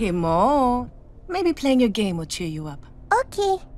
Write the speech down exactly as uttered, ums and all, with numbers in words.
Hey, Mo. Maybe playing your game will cheer you up. Okay.